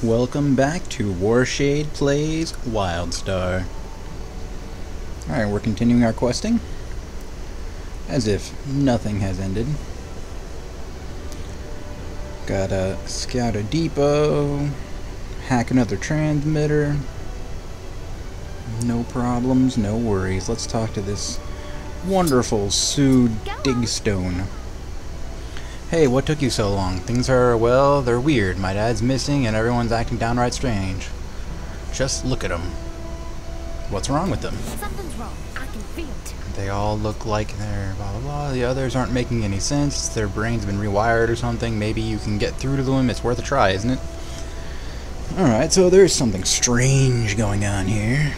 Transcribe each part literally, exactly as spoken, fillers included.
Welcome back to Warshade Plays Wildstar. Alright, we're continuing our questing. As if nothing has ended. Gotta scout a depot. Hack another transmitter. No problems, no worries. Let's talk to this wonderful Sue Digstone. Hey, what took you so long? Things are, well, they're weird. My dad's missing and everyone's acting downright strange. Just look at them. What's wrong with them? Something's wrong. I can feel it. They all look like they're blah blah blah. The others aren't making any sense. Their brain's been rewired or something. Maybe you can get through to them. It's worth a try, isn't it? Alright, so there's something strange going on here.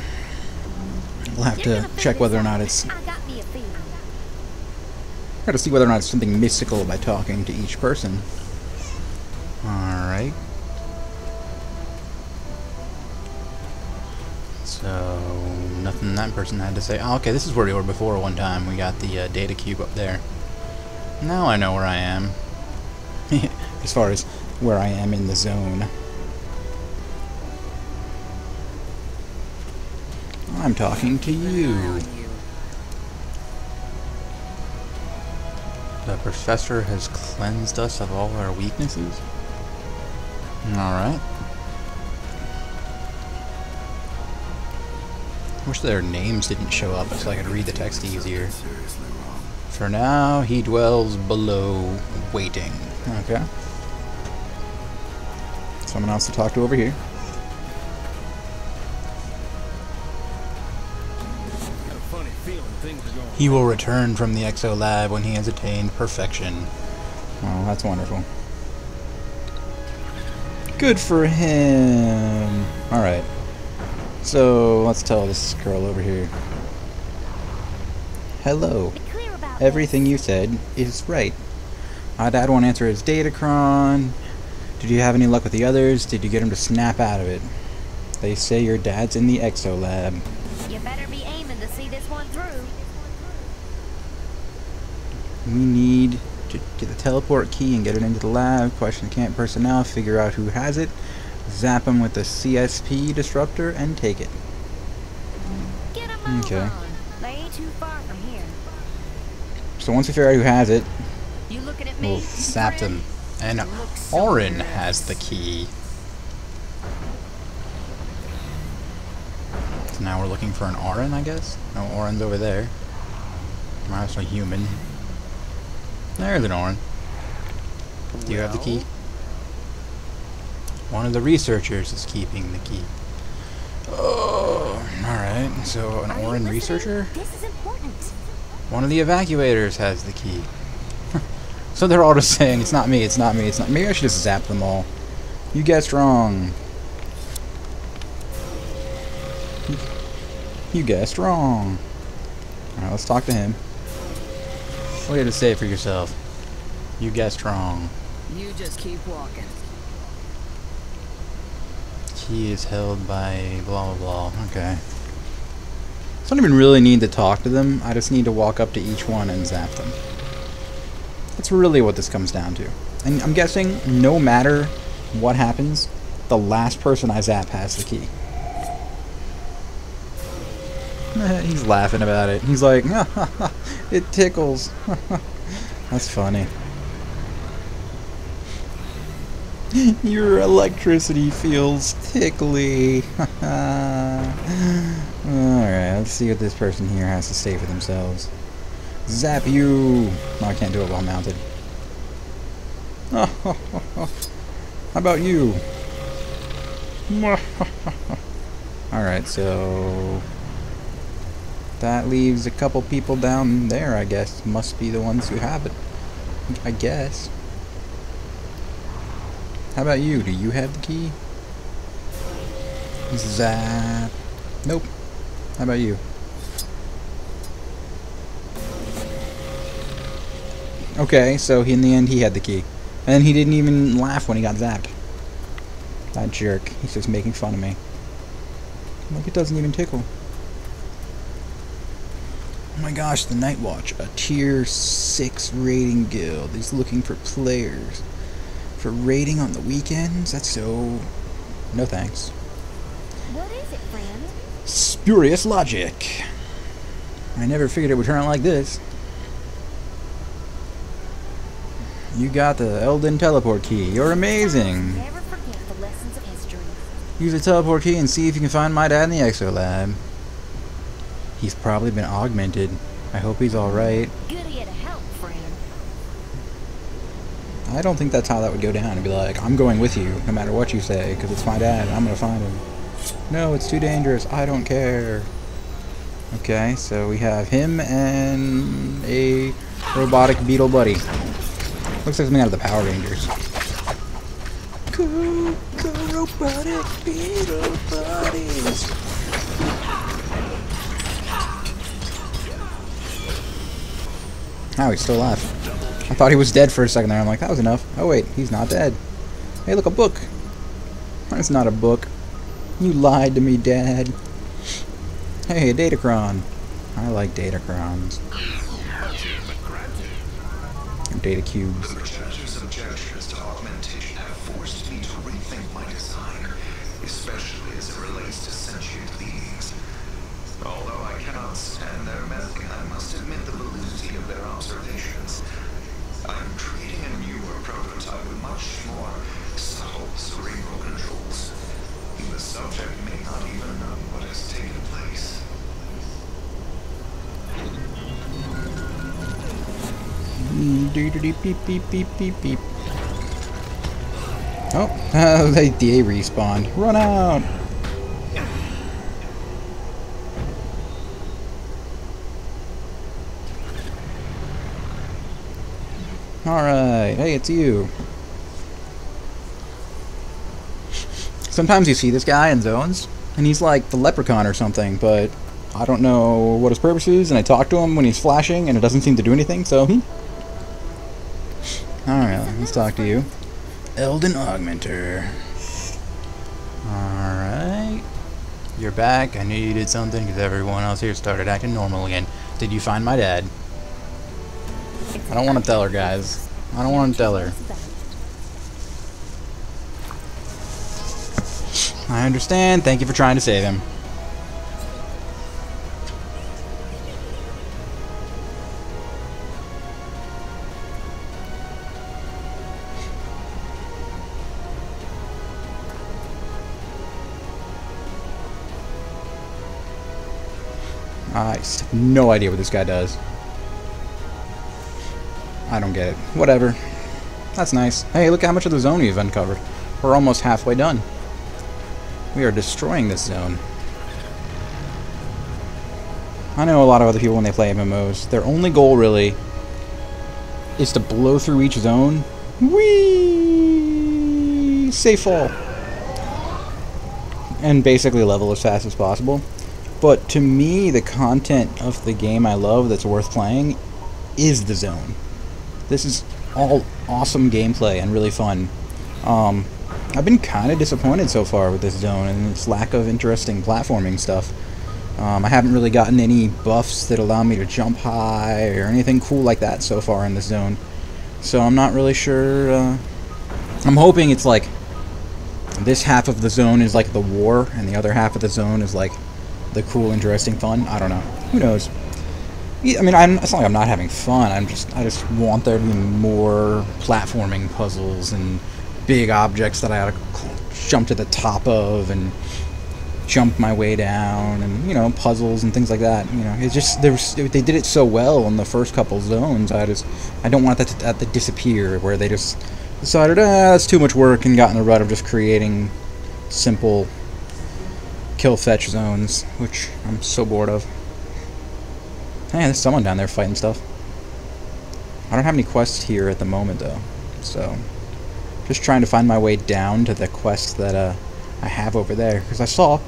We'll have to check whether or not it's... Try to see whether or not it's something mystical by talking to each person. Alright. So, nothing that person had to say. Oh, okay, this is where we were before one time. We got the uh, Datacube up there. Now I know where I am. As far as where I am in the zone. I'm talking to you. The professor has cleansed us of all our weaknesses. Alright. Wish their names didn't show up so I could read the text easier. For now, he dwells below, waiting. Okay. Someone else to talk to over here. He will return from the Exo Lab when he has attained perfection. Oh, that's wonderful. Good for him! Alright. So, let's tell this girl over here. Hello. Everything you said is right. My dad won't answer his Datacron. Did you have any luck with the others? Did you get him to snap out of it? They say your dad's in the Exo Lab. You better be aiming to see this one through. We need to get the teleport key and get it into the lab, question the camp personnel, figure out who has it, zap them with the C S P disruptor, and take it. Get them okay. On. They ain't too far from here. So once we figure out who has it, you looking at me, we'll zap them. And Aurin has the key. So now we're looking for an Aurin, I guess? No, Aurin's over there. I'm actually human. There's an Aurin. Do you have the key? One of the researchers is keeping the key. Oh, alright. So, an Aurin researcher? This is important. One of the evacuators has the key. So they're all just saying, it's not me, it's not me, it's not me. Maybe I should just zap them all. You guessed wrong. You guessed wrong. Alright, let's talk to him. What do you have to say for yourself? You guessed wrong. You just keep walking. Key is held by blah blah blah. Okay. So I don't even really need to talk to them. I just need to walk up to each one and zap them. That's really what this comes down to. And I'm guessing no matter what happens, the last person I zap has the key. He's laughing about it. He's like, ha, ha, ha, it tickles. That's funny. Your electricity feels tickly. Alright, let's see what this person here has to say for themselves. Zap you! No, I can't do it while mounted. How about you? Alright, so... that leaves a couple people down there, I guess. Must be the ones who have it. I guess. How about you? Do you have the key? Zap. Nope. How about you? Okay, so in the end he had the key. And he didn't even laugh when he got zapped. That jerk. He's just making fun of me. Like, it doesn't even tickle. Oh my gosh, the Nightwatch, a tier six raiding guild. He's looking for players for raiding on the weekends. That's so... no thanks. What is it, friend? Spurious logic. I never figured it would turn out like this. You got the Elden teleport key. You're amazing. Never forget the lessons of history. Use the teleport key and see if you can find my dad in the Exo Lab. He's probably been augmented. I hope he's alright. Goody to help, friend. I don't think that's how that would go down. It'd be like, I'm going with you, no matter what you say, because it's my dad, and I'm going to find him. No, it's too dangerous. I don't care. Okay, so we have him and a robotic beetle buddy. Looks like something out of the Power Rangers. Go, go, robotic beetle buddies. Now oh, he's still alive. I thought he was dead for a second there. I'm like, that was enough. Oh wait, he's not dead. Hey, look, a book. That's not a book. You lied to me, Dad. Hey, a Datacron. I like Datacrons. Datacubes. Researchers subjections to augmentation have forced me to rethink my design, especially as it relates to sentient beings. Although I cannot stand their meddling, I must admit the validity of their observations. I am creating a newer prototype with much more subtle cerebral controls. The subject may not even know what has taken place. Mm, oh, they D A respawned. Run out! Alright, hey, it's you. Sometimes you see this guy in zones, and he's like the leprechaun or something, but I don't know what his purpose is, and I talk to him when he's flashing, and it doesn't seem to do anything, so... Hmm. Alright, let's talk to you. Enden Augmenter. Alright. You're back. I knew you did something, because everyone else here started acting normal again. Did you find my dad? I don't want to tell her, guys. I don't want to tell her. I understand. Thank you for trying to save him. I have no idea what this guy does. I don't get it. Whatever. That's nice. Hey, look how much of the zone we've uncovered. We're almost halfway done. We are destroying this zone. I know a lot of other people when they play M M Os, their only goal really is to blow through each zone. Whee! Safe fall. And basically level as fast as possible. But to me, the content of the game I love that's worth playing is the zone. This is all awesome gameplay and really fun. Um... I've been kind of disappointed so far with this zone and its lack of interesting platforming stuff. Um, I haven't really gotten any buffs that allow me to jump high or anything cool like that so far in this zone. So I'm not really sure. Uh, I'm hoping it's like this half of the zone is like the war and the other half of the zone is like the cool, interesting fun. I don't know. Who knows? I mean, I'm, it's not like I'm not having fun. I'm just, I just want there to be more platforming puzzles and big objects that I gotta jump to the top of and jump my way down, and you know, puzzles and things like that. You know, it's just there's they did it so well in the first couple zones. I just I don't want that to, that to disappear where they just decided ah that's too much work and got in the rut of just creating simple kill fetch zones, which I'm so bored of. Hey, there's someone down there fighting stuff. I don't have any quests here at the moment though, so. Just trying to find my way down to the quest that uh, I have over there. Because I saw...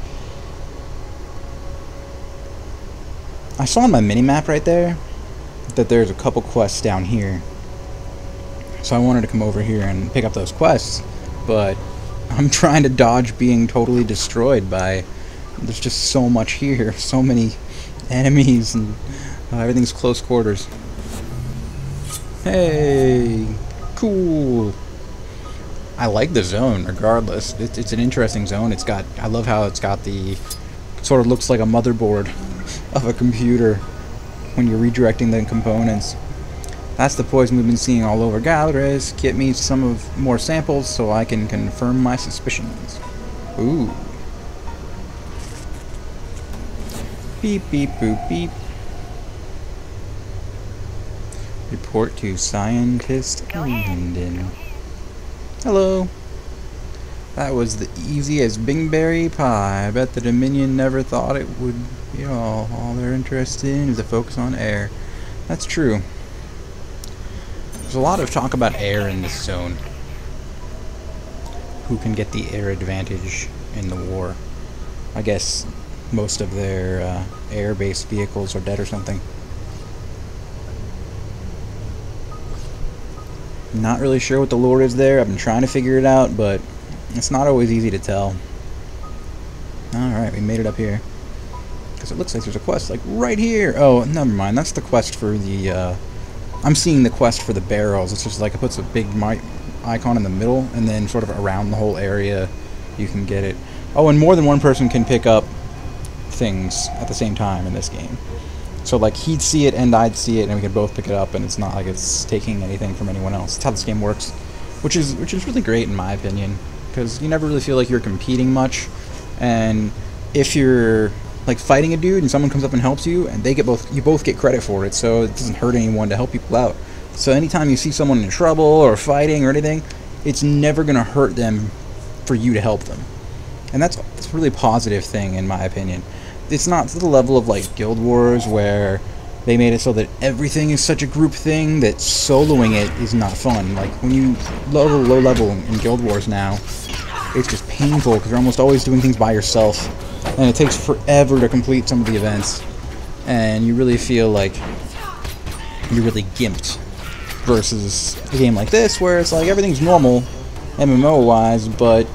I saw on my mini-map right there that there's a couple quests down here. So I wanted to come over here and pick up those quests. But I'm trying to dodge being totally destroyed by... There's just so much here. So many enemies and Uh, everything's close quarters. Hey! Cool! I like the zone, regardless. It's, it's an interesting zone. It's got... I love how it's got the... Sort of looks like a motherboard of a computer when you're redirecting the components. That's the poison we've been seeing all over Galeras. Get me some of more samples so I can confirm my suspicions. Ooh. Beep, beep, boop, beep. Report to Scientist Enden. Hello. That was the easy as Bingberry Pie. I bet the Dominion never thought it would be all. All they're interested in is the focus on air. That's true. There's a lot of talk about air in this zone. Who can get the air advantage in the war? I guess most of their uh, air-based vehicles are dead or something. Not really sure what the lore is there. I've been trying to figure it out, but it's not always easy to tell. Alright, we made it up here. Because it looks like there's a quest, like, right here! Oh, never mind. That's the quest for the, uh... I'm seeing the quest for the barrels. It's just like it puts a big mic icon in the middle, and then sort of around the whole area you can get it. Oh, and more than one person can pick up things at the same time in this game. So, like, he'd see it and I'd see it, and we could both pick it up, and it's not like it's taking anything from anyone else. That's how this game works. Which is, which is really great, in my opinion. Because you never really feel like you're competing much, and if you're like fighting a dude and someone comes up and helps you, and they get both, you both get credit for it, so it doesn't hurt anyone to help people out. So anytime you see someone in trouble or fighting or anything, it's never gonna hurt them for you to help them, and that's, that's a really positive thing in my opinion. It's not to the level of like Guild Wars where they made it so that everything is such a group thing that soloing it is not fun. Like, when you level low level in Guild Wars now, it's just painful because you're almost always doing things by yourself. And it takes forever to complete some of the events. And you really feel like you're really gimped. Versus a game like this where it's like everything's normal, M M O-wise, but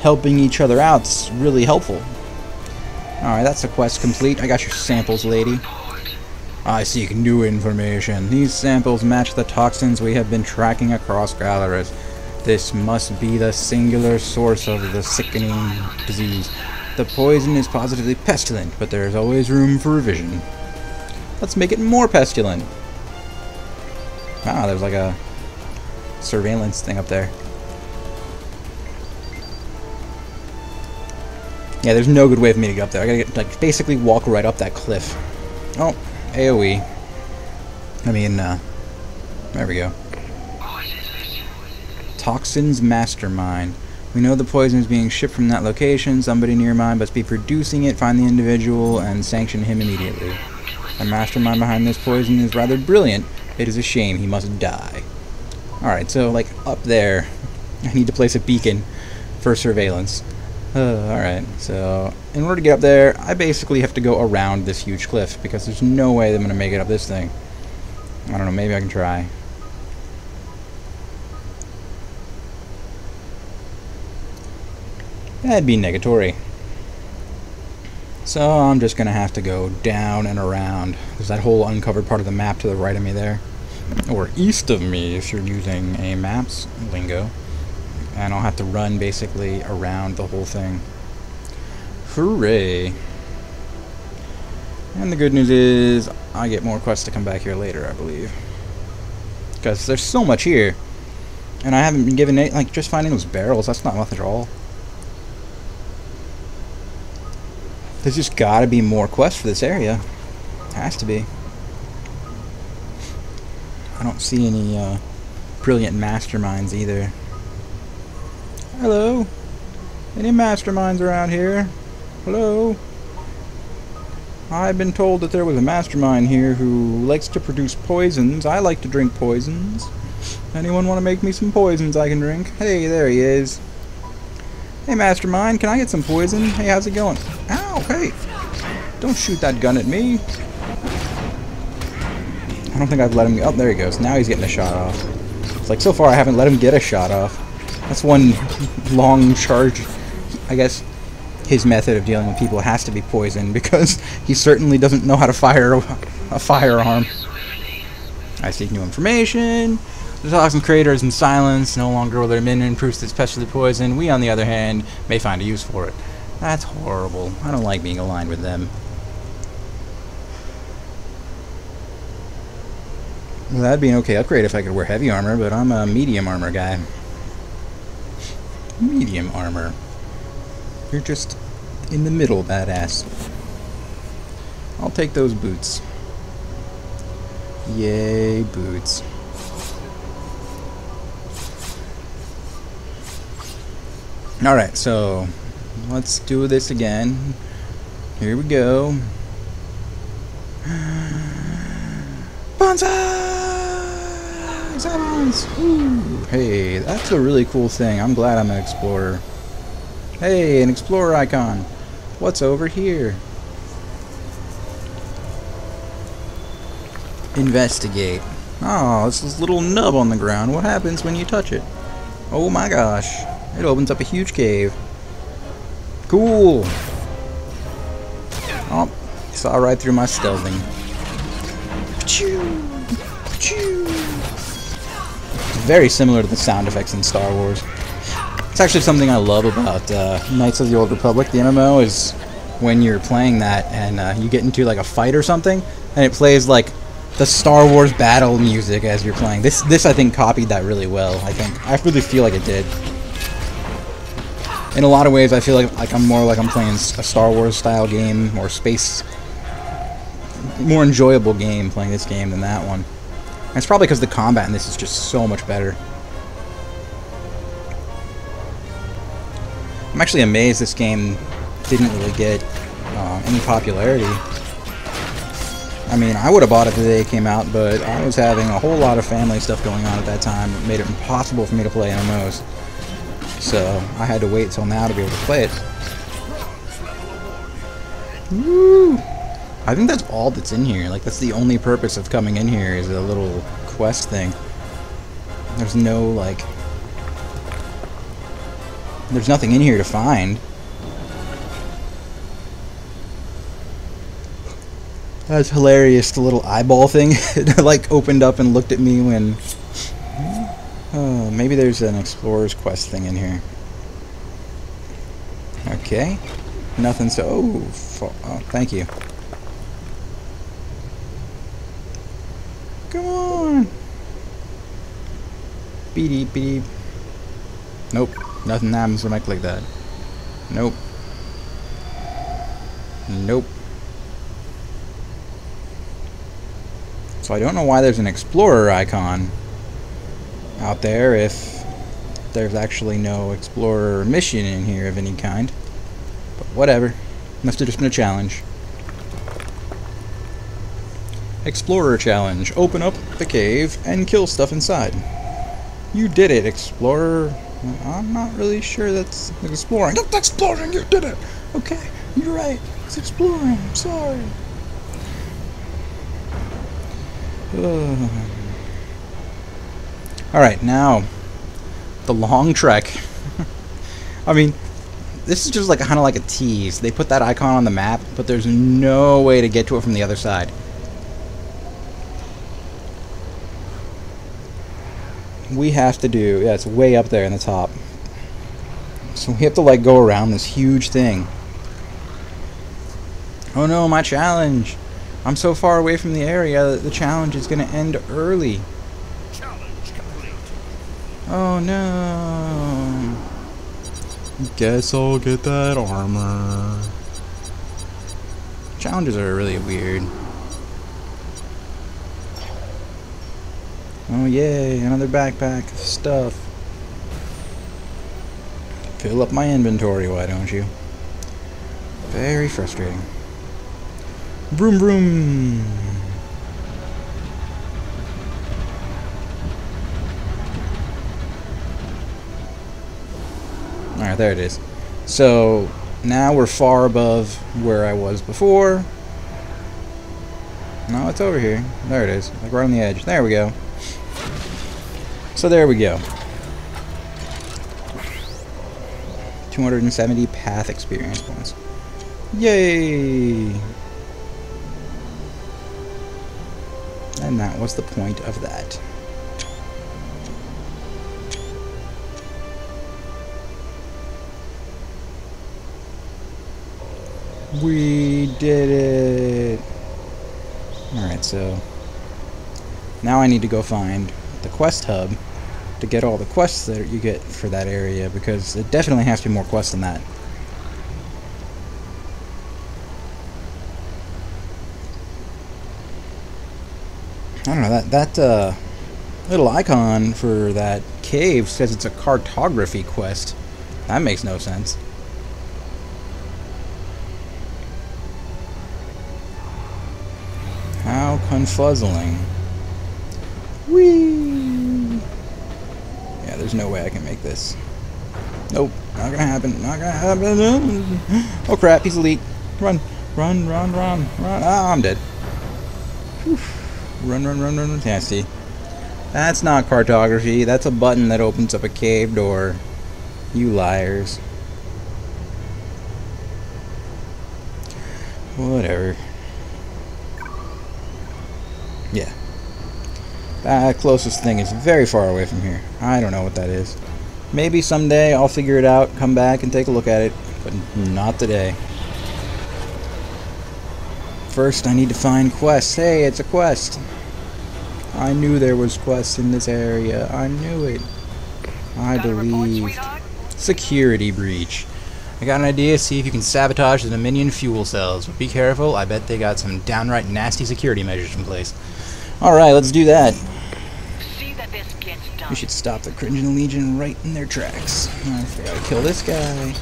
helping each other out's really helpful. Alright, that's the quest complete. I got your samples, lady. I seek new information. These samples match the toxins we have been tracking across Galeras. This must be the singular source of the sickening disease. The poison is positively pestilent, but there is always room for revision. Let's make it more pestilent. Ah, there's like a surveillance thing up there. Yeah, there's no good way for me to get up there. I gotta get, like, basically walk right up that cliff. Oh. AoE. I mean, uh, there we go. Toxins Mastermind. We know the poison is being shipped from that location. Somebody nearby must be producing it. Find the individual and sanction him immediately. The mastermind behind this poison is rather brilliant. It is a shame. He must die. Alright, so, like, up there, I need to place a beacon for surveillance. Uh, alright, so in order to get up there, I basically have to go around this huge cliff because there's no way that I'm going to make it up this thing. I don't know, maybe I can try. That'd be negatory. So I'm just going to have to go down and around. There's that whole uncovered part of the map to the right of me there. Or east of me if you're using a maps lingo. And I'll have to run basically around the whole thing. Hooray! And the good news is I get more quests to come back here later, I believe, because there's so much here, and I haven't been given any. Like, just finding those barrels, that's not much at all. There's just gotta be more quests for this area. Has to be. I don't see any uh, brilliant masterminds either. Hello? Any masterminds around here? Hello? I've been told that there was a mastermind here who likes to produce poisons. I like to drink poisons. Anyone want to make me some poisons I can drink? Hey, there he is. Hey, mastermind, can I get some poison? Hey, how's it going? Ow, hey! Don't shoot that gun at me. I don't think I've let him... Oh, there he goes. Now he's getting a shot off. It's like, so far I haven't let him get a shot off. That's one long charge. I guess his method of dealing with people has to be poison, because he certainly doesn't know how to fire a, a firearm. I seek new information. The toxin creator is in silence. No longer will their minion prove it's especially poison. We, on the other hand, may find a use for it. That's horrible. I don't like being aligned with them. Well, that'd be an okay upgrade if I could wear heavy armor, but I'm a medium armor guy. Medium armor. You're just in the middle, badass. I'll take those boots. Yay, boots. Alright, so let's do this again. Here we go. Bonsai! Silence! Ooh, hey, that's a really cool thing. I'm glad I'm an explorer. Hey, an explorer icon. What's over here? Investigate. Oh, it's this little nub on the ground. What happens when you touch it? Oh my gosh. It opens up a huge cave. Cool. Oh, saw right through my stealthing. It's very similar to the sound effects in Star Wars. It's actually something I love about uh, Knights of the Old Republic, the M M O, is when you're playing that and uh, you get into like a fight or something, and it plays like the Star Wars battle music as you're playing. This, this I think copied that really well. I think I really feel like it did. In a lot of ways, I feel like like I'm more like I'm playing a Star Wars style game or space, more enjoyable game playing this game than that one. And it's probably because the combat in this is just so much better. I'm actually amazed this game didn't really get uh, any popularity. I mean, I would have bought it the day it came out, but I was having a whole lot of family stuff going on at that time. It made it impossible for me to play M M Os. So I had to wait till now to be able to play it. Woo! I think that's all that's in here. Like, that's the only purpose of coming in here is a little quest thing. There's no, like... There's nothing in here to find. That's hilarious, the little eyeball thing. It, like, opened up and looked at me when... Oh, maybe there's an explorer's quest thing in here. Okay. Nothing so... Oh, oh, thank you. Come on! Beep, beep. Nope. Nothing happens when I click that. Nope. Nope. So I don't know why there's an explorer icon out there if there's actually no explorer mission in here of any kind. But whatever. Must have just been a challenge. Explorer challenge. Open up the cave and kill stuff inside. You did it, explorer. I'm not really sure that's exploring. That's exploring! You did it! Okay, you're right. It's exploring. I'm sorry. Uh. Alright, now, the long trek. I mean, this is just like kind of like a tease. They put that icon on the map, but there's no way to get to it from the other side. We have to do, yeah, it's way up there in the top. So we have to like go around this huge thing. Oh no, my challenge. I'm so far away from the area that the challenge is gonna end early. Challenge complete. Oh no. Guess I'll get that armor. Challenges are really weird. Oh yay, another backpack of stuff. Fill up my inventory, why don't you? Very frustrating. Vroom vroom! Alright, there it is. So, now we're far above where I was before. No, it's over here. There it is. Like right on the edge. There we go. So there we go. two hundred seventy path experience points. Yay! And that was the point of that. We did it! Alright, so now I need to go find the quest hub to get all the quests that you get for that area, because it definitely has to be more quests than that. I don't know, that, that uh, little icon for that cave says it's a cartography quest. That makes no sense. How confuzzling. Whee! Yeah, there's no way I can make this. Nope, not gonna happen, not gonna happen. Oh crap, he's elite. Run, run, run, run, run. Ah, I'm dead. Whew. Run, run, run, run. Yeah, see. That's not cartography. That's a button that opens up a cave door. You liars. Whatever. Yeah. That closest thing is very far away from here. I don't know what that is. Maybe someday I'll figure it out, come back and take a look at it, but not today. First, I need to find quests. Hey, it's a quest. I knew there was quests in this area. I knew it. I believed. Security breach. I got an idea. See if you can sabotage the Dominion fuel cells. But be careful. I bet they got some downright nasty security measures in place. All right, let's do that. See that this gets done. We should stop the Crimson Legion right in their tracks. I forgot to kill this guy.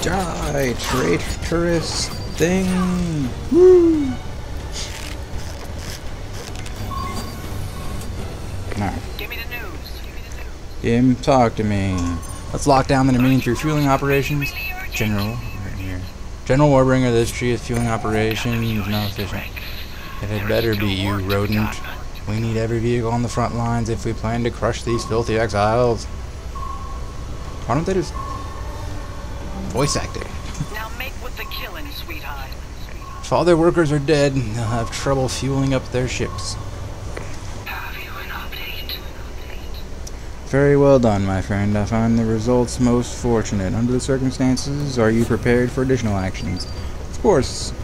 Die, traitorous thing! Woo! Alright. Give me the news. Give me the news. Him, talk to me. Let's lock down the Dominion through fueling operations. General, right here. General Warbringer, this tree is fueling operation is not efficient. It had better be, you rodent. We need every vehicle on the front lines if we plan to crush these filthy exiles. Why don't they just voice acting? Now make with the killing, sweetheart. If all their workers are dead, they'll have trouble fueling up their ships. Have you an update? Very well done, my friend. I find the results most fortunate. Under the circumstances, are you prepared for additional actions? Of course.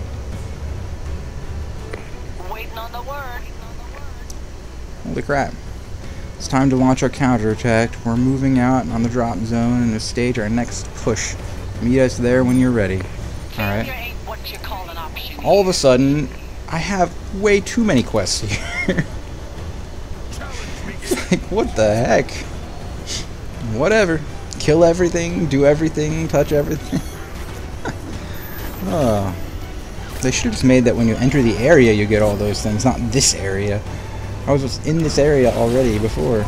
Waiting on the word. Holy crap. It's time to launch our counterattack. We're moving out on the drop zone and to stage our next push. Meet us there when you're ready. Alright. All of a sudden, I have way too many quests here. Like, what the heck? Whatever. Kill everything, do everything, touch everything. Oh. They should have just made that when you enter the area you get all those things, not this area. I was just in this area already before.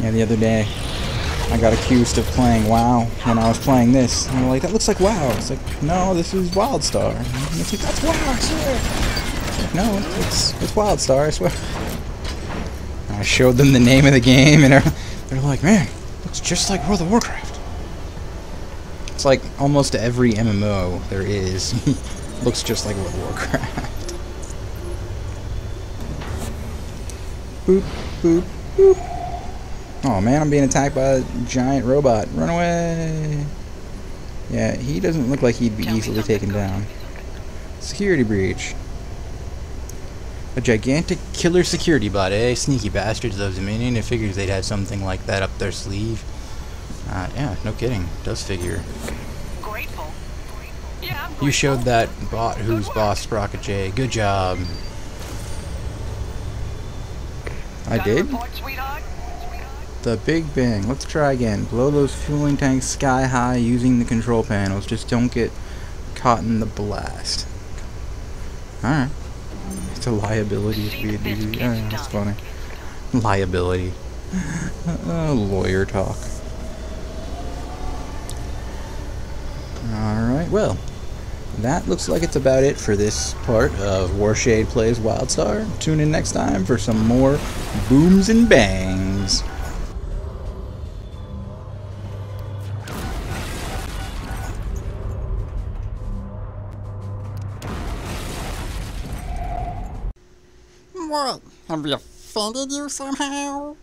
Yeah, the other day, I got accused of playing WoW when I was playing this. And I'm like, that looks like WoW. It's like, no, this is Wildstar. And it's like, that's WoW, I swear. It's like, no, it's, it's Wildstar, I swear. And I showed them the name of the game, and they're like, man, it looks just like World of Warcraft. It's like almost every M M O there is looks just like World of Warcraft. Boop, boop, boop. Oh man, I'm being attacked by a giant robot. Run away! Yeah, he doesn't look like he'd be easily taken down. Security breach. A gigantic killer security bot, eh? Sneaky bastards of Dominion. It figures they'd have something like that up their sleeve. Uh, yeah, no kidding. Does figure. Grateful. You showed that bot who's boss, Sprocket J. Good job. I did? The Big Bang. Let's try again. Blow those fueling tanks sky high using the control panels. Just don't get caught in the blast. Alright. to liability if we do. Oh, that's funny. Liability. Uh, lawyer talk. Alright, well, that looks like it's about it for this part of Warshade Plays Wildstar. Tune in next time for some more booms and bangs. What? Have we offended you somehow?